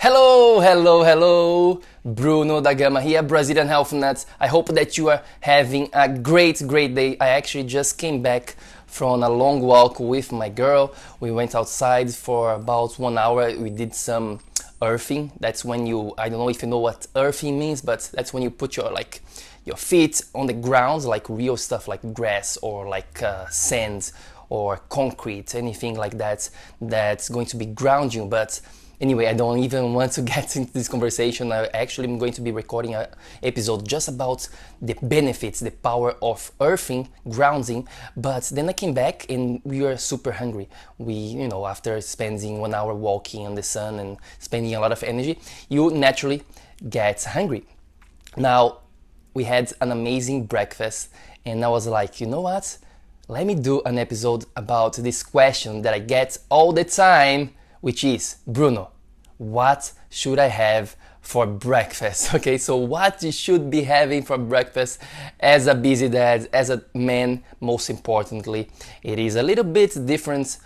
Hello, hello, hello, Bruno da Gama here, Brazilian Health Nuts. I hope that you are having a great day. I actually just came back from a long walk with my girl. We went outside for about 1 hour. We did some earthing. That's when you, I don't know if you know what earthing means, but that's when you put your feet on the ground, like real stuff like grass or like sand or concrete, anything like that, that's going to be grounding. But anyway, I don't even want to get into this conversation. I actually am going to be recording an episode just about the benefits, the power of earthing, grounding. But then I came back and we were super hungry. We, after spending 1 hour walking in the sun and spending a lot of energy, you naturally get hungry. Now, we had an amazing breakfast and I was like, you know what? Let me do an episode about this question that I get all the time, which is, Bruno, what should I have for breakfast? Okay, so what you should be having for breakfast as a busy dad, as a man, most importantly. It is a little bit different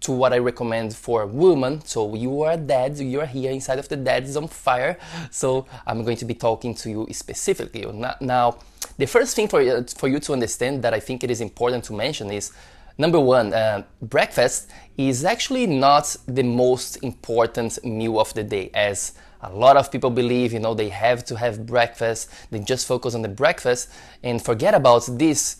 to what I recommend for a woman. So you are a dad, you are here inside of the Dads on Fire. So I'm going to be talking to you specifically. Now, the first thing for you to understand that I think it is important to mention is, number one, breakfast is actually not the most important meal of the day, as a lot of people believe, they have to have breakfast, they just focus on the breakfast and forget about this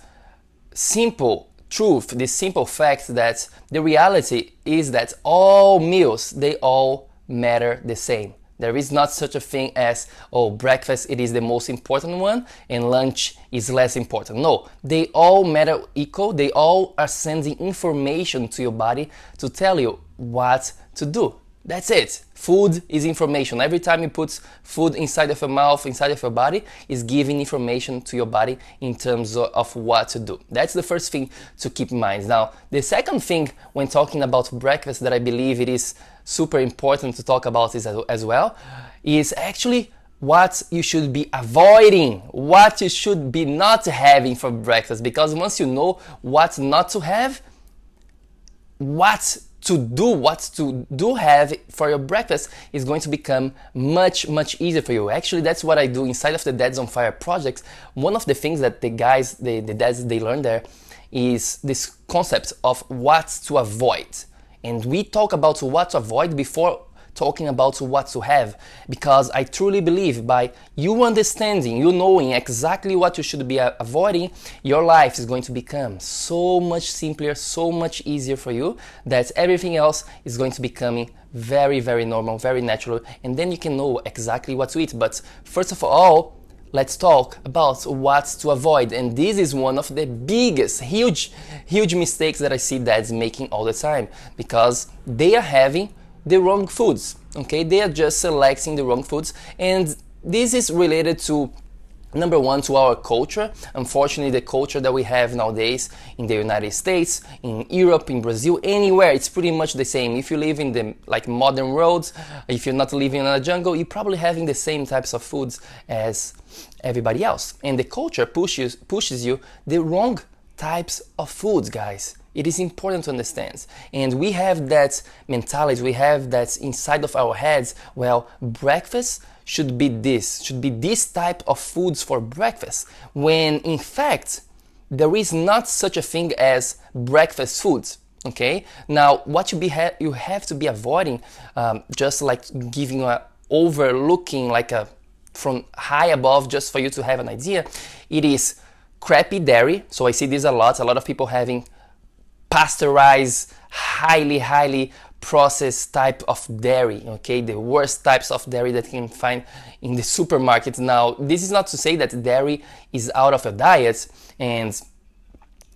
simple truth, this simple fact that the reality is that all meals, they all matter the same. There is not such a thing as, oh, breakfast, it is the most important one, and lunch is less important. No, they all matter equal. They all are sending information to your body to tell you what to do. That's it. Food is information. Every time you put food inside of your mouth, inside of your body, is giving information to your body in terms of what to do. That's the first thing to keep in mind. Now, the second thing when talking about breakfast that I believe it is super important to talk about this as well, is actually what you should be avoiding, what you should be not having for breakfast. Because once you know what not to have, what to do have for your breakfast is going to become much easier for you. Actually, that's what I do inside of the Dads on Fire projects. One of the things that the guys, the dads, they learn there is this concept of what to avoid. And we talk about what to avoid before talking about what to have, because I truly believe by you understanding, you knowing exactly what you should be avoiding, your life is going to become so much simpler, so much easier for you, that everything else is going to be coming very normal, very natural, and then you can know exactly what to eat. But first of all, let's talk about what to avoid. And this is one of the biggest, huge mistakes that I see dads making all the time, because they are having the wrong foods, okay? They are just selecting the wrong foods. And this is related to, number one, to our culture. Unfortunately, the culture that we have nowadays in the United States, in Europe, in Brazil, anywhere, it's pretty much the same. If you live in the modern world, if you're not living in a jungle, you're probably having the same types of foods as everybody else. And the culture pushes you the wrong types of foods, guys. It is important to understand. And we have that mentality, we have that inside of our heads, well, breakfast should be this type of foods for breakfast, when in fact, there is not such a thing as breakfast foods, okay? Now, what you have to be avoiding, just like giving overlooking, like a from high above, just for you to have an idea, it is crappy dairy. So I see this a lot of people having pasteurized, highly processed type of dairy, okay? The worst types of dairy that you can find in the supermarket. Now, this is not to say that dairy is out of a diet, and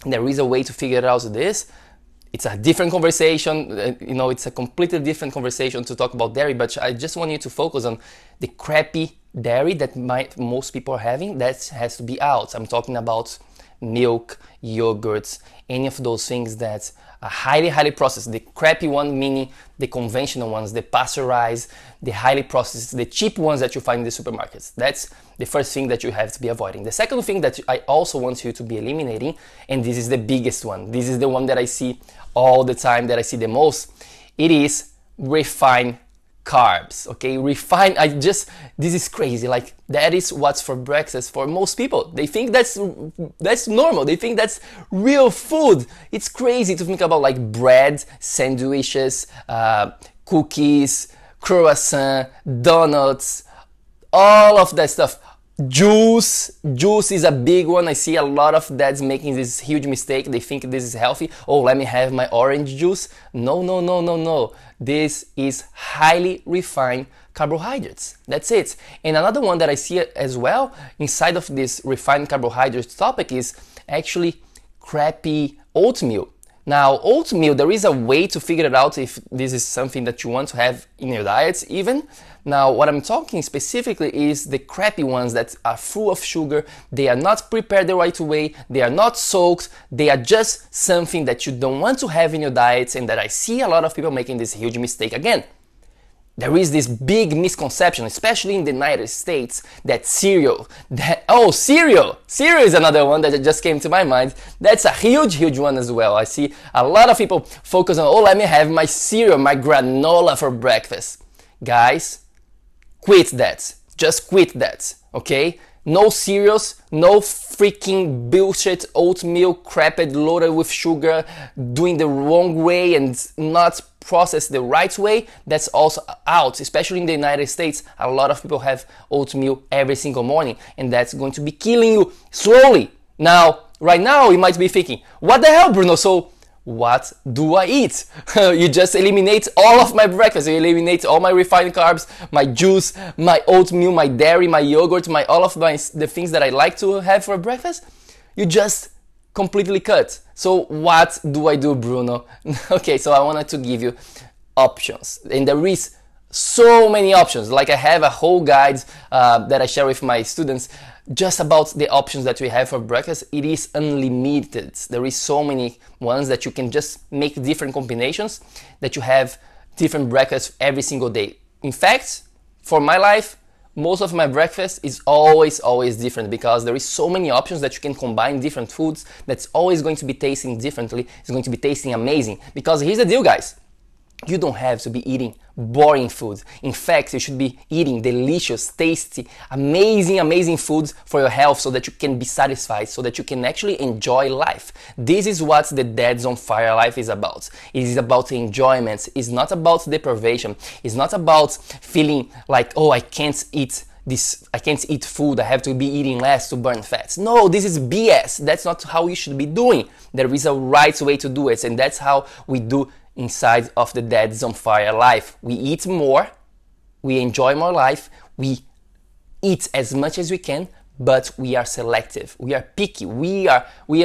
there is a way to figure out this. It's a different conversation, it's a completely different conversation to talk about dairy, but I just want you to focus on the crappy dairy that most people are having. That has to be out. I'm talking about milk, yogurts, any of those things that are highly processed. The crappy one, meaning the conventional ones, the pasteurized, the highly processed, the cheap ones that you find in the supermarkets. That's the first thing that you have to be avoiding. The second thing that I also want you to be eliminating, and this is the biggest one, this is the one that I see all the time, that I see the most, it is refined carbs, okay? Refined, this is crazy. Like, that is what's for breakfast for most people. They think that's normal. They think that's real food. It's crazy to think about, like, bread, sandwiches, cookies, croissant, donuts, all of that stuff. Juice is a big one. I see a lot of dads making this huge mistake. They think this is healthy. Oh, let me have my orange juice. No. This is highly refined carbohydrates. That's it. And another one that I see as well inside of this refined carbohydrates topic is actually crappy oatmeal. Now, oatmeal, there is a way to figure it out if this is something that you want to have in your diets even. Now, what I'm talking specifically is the crappy ones that are full of sugar. They are not prepared the right way. They are not soaked. They are just something that you don't want to have in your diets, and that I see a lot of people making this huge mistake. Again, there is this big misconception, especially in the United States, that cereal is another one that just came to my mind. That's a huge one as well. I see a lot of people focus on, oh, let me have my cereal, my granola for breakfast. Guys, quit that. Just quit that, okay? No cereals, no freaking bullshit oatmeal crapped loaded with sugar, doing the wrong way and not processed the right way. That's also out, especially in the United States. A lot of people have oatmeal every single morning, and that's going to be killing you slowly. Now, right now, you might be thinking, what the hell, Bruno? So what do I eat? You just eliminate all of my breakfast. You eliminate all my refined carbs, my juice, my oatmeal, my dairy, my yogurt, my the things that I like to have for breakfast. You just completely cut. So what do I do, Bruno? Okay, so I wanted to give you options, and there is so many options. Like, I have a whole guide that I share with my students just about the options that we have for breakfast. It is unlimited. There is so many ones that you can just make different combinations, that you have different breakfasts every single day. In fact, for my life, most of my breakfast is always different, because there is so many options that you can combine different foods. That's always going to be tasting differently. It's going to be tasting amazing, because here's the deal, guys. You don't have to be eating boring foods. In fact, you should be eating delicious, tasty, amazing foods for your health, so that you can be satisfied, so that you can actually enjoy life. This is what the Dads on Fire life is about. It is about enjoyment. It's not about deprivation. It's not about feeling like, oh, I can't eat this, I can't eat food, I have to be eating less to burn fats. No, this is BS. That's not how you should be doing. There is a right way to do it, and that's how we do inside of the Dads on Fire life. We eat more, we enjoy more life, we eat as much as we can, but we are selective, we are picky, we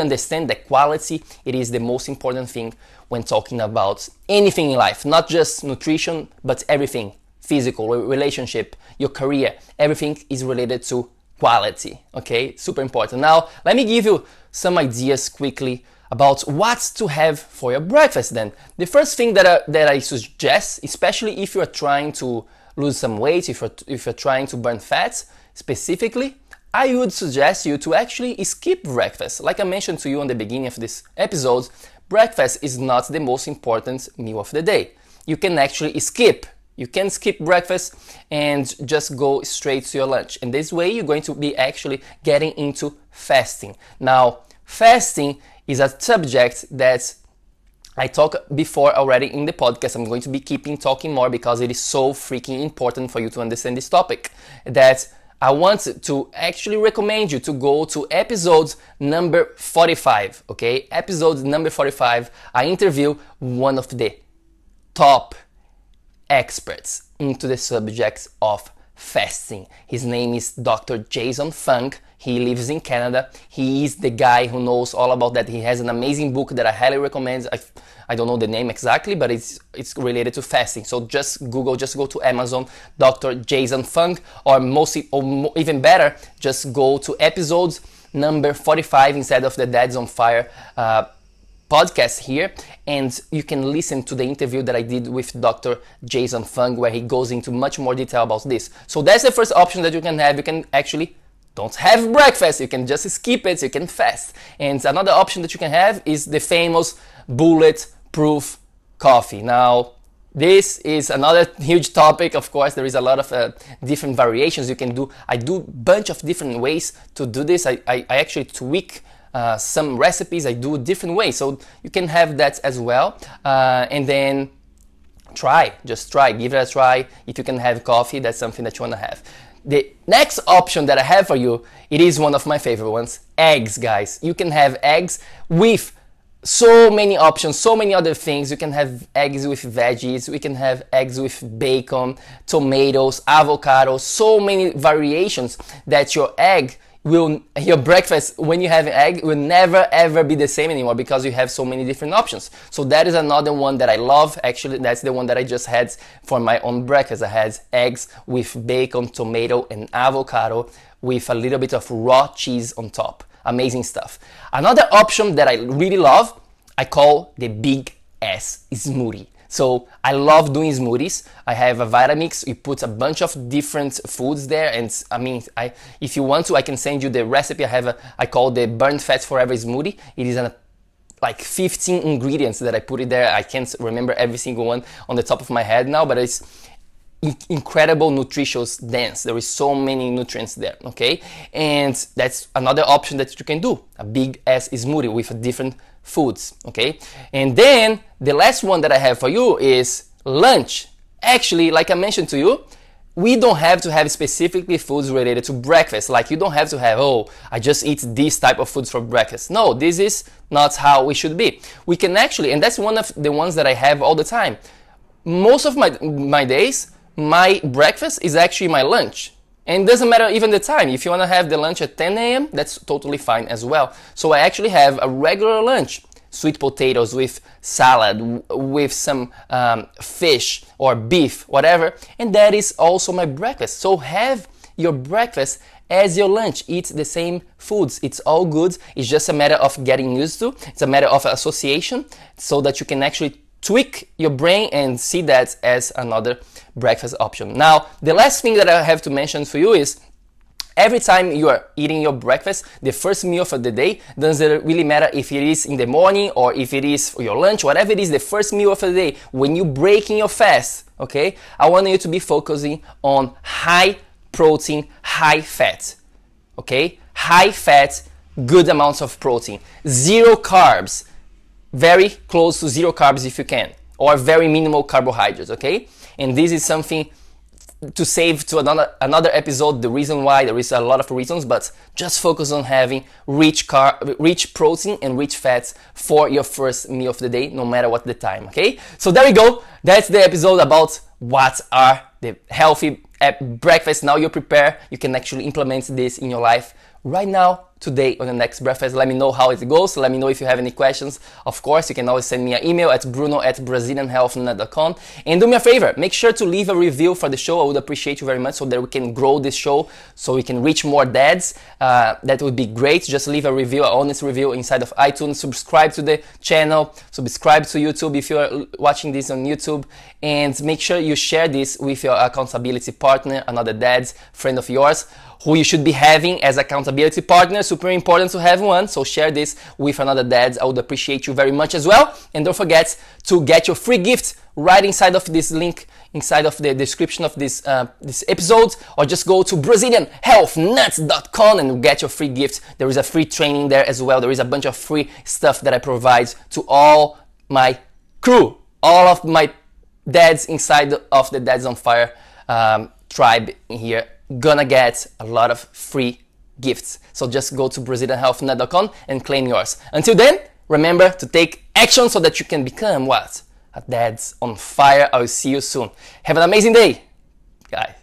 understand that quality, it is the most important thing when talking about anything in life, not just nutrition, but everything. Physical, relationship, your career, everything is related to quality, okay? Super important. Now, let me give you some ideas quickly about what to have for your breakfast then. The first thing that I suggest, especially if you are trying to lose some weight, if you're trying to burn fat specifically, I would suggest you to actually skip breakfast. Like I mentioned to you in the beginning of this episode, breakfast is not the most important meal of the day. You can actually skip. You can skip breakfast and just go straight to your lunch. And this way, you're going to be actually getting into fasting. Now, fasting is a subject that I talked before already in the podcast. I'm going to be talking more, because it is so freaking important for you to understand this topic, that I want to actually recommend you to go to episode number 45, okay? Episode number 45, I interview one of the top experts into the subject of fasting. His name is Dr. Jason Fung. He lives in Canada. He is the guy who knows all about that. He has an amazing book that I highly recommend. I don't know the name exactly, but it's related to fasting. So just Google, just go to Amazon, Dr. Jason Fung, or even better, just go to episode number 45 instead of the Dads on Fire podcast here, and you can listen to the interview that I did with Dr. Jason Fung, where he goes into much more detail about this. So that's the first option that you can have. You can actually don't have breakfast. You can just skip it. You can fast. And another option that you can have is the famous bulletproof coffee. Now, This is another huge topic. Of course, there is a lot of different variations you can do. I do a bunch of different ways to do this. I actually tweak some recipes. I do different ways, so you can have that as well. And then try, just try, give it a try. If you can have coffee, that's something that you want to have. The next option that I have for you, it is one of my favorite ones, eggs, guys. You can have eggs with so many options, so many other things. You can have eggs with veggies, we can have eggs with bacon, tomatoes, avocados, so many variations that your egg will, your breakfast when you have an egg will never ever be the same anymore because you have so many different options. So that is another one that I love. Actually, that's the one that I just had for my own breakfast. I had eggs with bacon, tomato, and avocado with a little bit of raw cheese on top. Amazing stuff. Another option that I really love, I call the Big S smoothie. So I love doing smoothies. I have a Vitamix. You put a bunch of different foods there, and I mean, if you want to, I can send you the recipe. I have I call the Burn Fat Forever smoothie. It is like 15 ingredients that I put it there. I can't remember every single one on the top of my head now, but it's incredible, nutritious, dense. There is so many nutrients there, okay? And that's another option that you can do, a Big S smoothie with different foods, okay? And then the last one that I have for you is lunch. Actually, like I mentioned to you, we don't have to have specifically foods related to breakfast. Like, you don't have to have, oh, I just eat these type of foods for breakfast. No, this is not how we should be. We can actually, and that's one of the ones that I have all the time. Most of my days, my breakfast is actually my lunch, and it doesn't matter even the time. If you want to have the lunch at 10 a.m., that's totally fine as well. So I actually have a regular lunch, sweet potatoes with salad, with some fish or beef, whatever, and that is also my breakfast. So have your breakfast as your lunch. Eat the same foods. It's all good. It's just a matter of getting used to. It's a matter of association so that you can actually tweak your brain and see that as another breakfast option. Now, the last thing that I have to mention for you is every time you are eating your breakfast, the first meal for the day, doesn't really matter if it is in the morning or if it is for your lunch, whatever it is, the first meal of the day, when you're breaking your fast, okay, I want you to be focusing on high protein, high fat, okay? High fat, good amounts of protein, zero carbs, very close to zero carbs if you can, or very minimal carbohydrates, okay? And this is something to save to another episode, the reason why. There is a lot of reasons, but just focus on having rich protein and rich fats for your first meal of the day, no matter what the time, okay? So there we go. That's the episode about what are the healthy breakfast. Now you prepare, you can actually implement this in your life right now, today, on the next breakfast. Let me know how it goes. Let me know if you have any questions. Of course, you can always send me an email at bruno@brazilianhealthnut.com. And do me a favor, make sure to leave a review for the show. I would appreciate you very much so that we can grow this show, so we can reach more dads. That would be great. Just leave a review, an honest review inside of iTunes. Subscribe to the channel. Subscribe to YouTube if you're watching this on YouTube. And make sure you share this with your accountability partner, another dad's friend of yours, who you should be having as accountability partner. Super important to have one, so share this with another dad. I would appreciate you very much as well. And don't forget to get your free gift right inside of this link, inside of the description of this episode, or just go to BrazilianHealthNuts.com and get your free gift. There is a free training there as well. There is a bunch of free stuff that I provide to all my crew, all of my dads inside of the Dads on Fire tribe here. Gonna get a lot of free gifts. So just go to BrazilianHealthNut.com and claim yours. Until then, remember to take action so that you can become what? A Dads on Fire. I'll see you soon. Have an amazing day, guys.